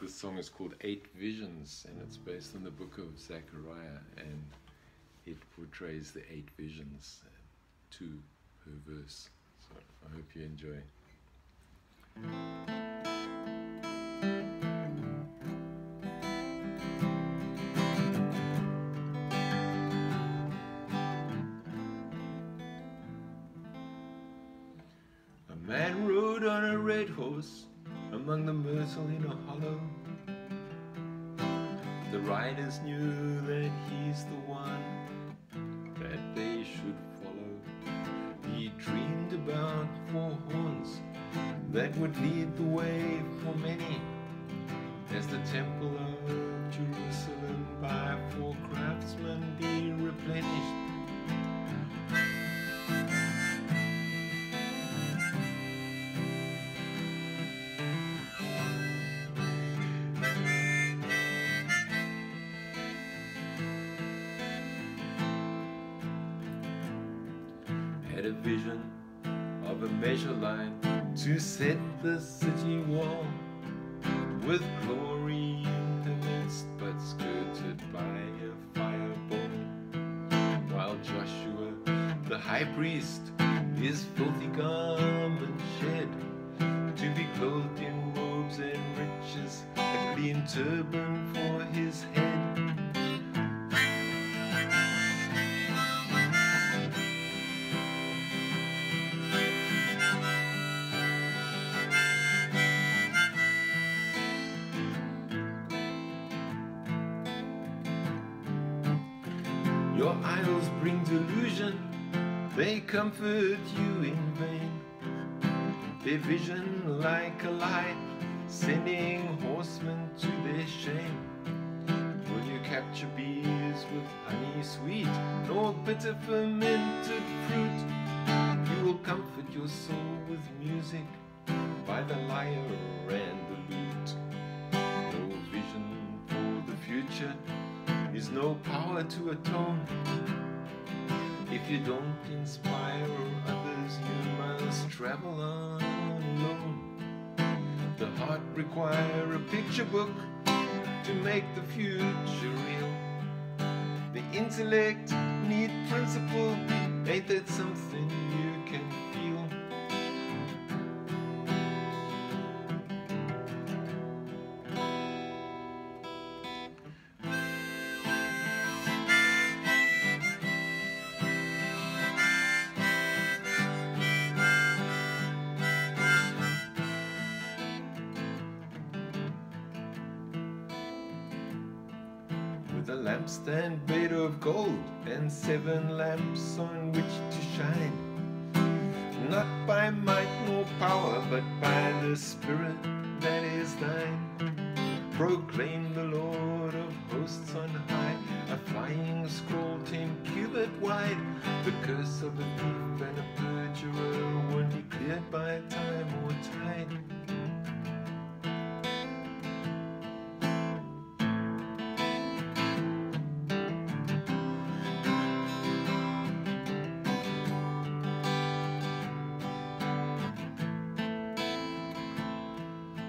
This song is called Eight Visions, and it's based on the book of Zechariah, and it portrays the eight visions to her verse. So I hope you enjoy. A man rode on a red horse among the myrtle in a hollow. The riders knew that he's the one that they should follow. He dreamed about four horns that would lead the way for many, as the Temple of Jerusalem by four craftsmen be replenished. Had a vision of a measure line to set the city wall with glory in the midst, but skirted by a fireball, while Joshua the high priest his filthy garment shed, to be clothed in robes and riches, a clean turban for his head. Your idols bring delusion, they comfort you in vain. Their vision like a light, sending horsemen to their shame. Will you capture bees with honey sweet, nor bitter fermented fruit? You will comfort your soul with music by the lyre and the lute. No vision for the future is no power to atone. If you don't inspire others, you must travel on alone. The heart requires a picture book to make the future real. The intellect need principle, ain't that something you can feel? A lampstand made of gold and seven lamps on which to shine, not by might nor power, but by the Spirit that is thine. Proclaim the Lord of hosts on high. A flying scroll 10 cubits wide, the curse of a thief and a perjurer won't be cleared by time or tide.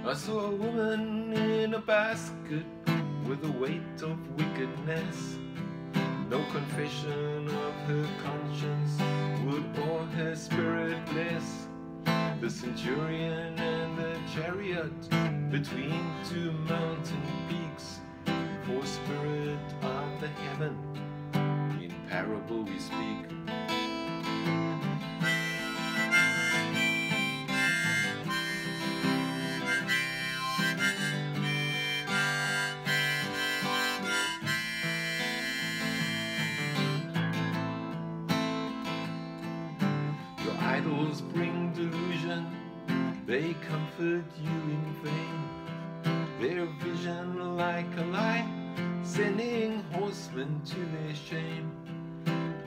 I saw a woman in a basket with a weight of wickedness. No confession of her conscience would awe her spirit bless. The centurion and the chariot between two mountain peaks, for spirit of the heaven in parable we speak. Idols bring delusion, they comfort you in vain. Their vision like a light, sending horsemen to their shame.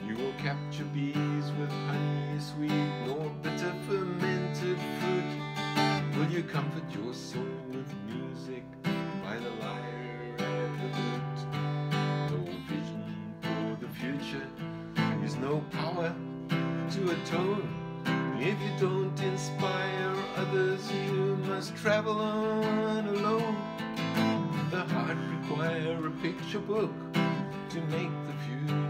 You will capture bees with honey sweet, nor bitter fermented fruit. Will you comfort your soul with music by the lyre and the lute? No vision for the future is no power to atone. If you don't inspire others, you must travel on alone. the heart require a picture book to make the future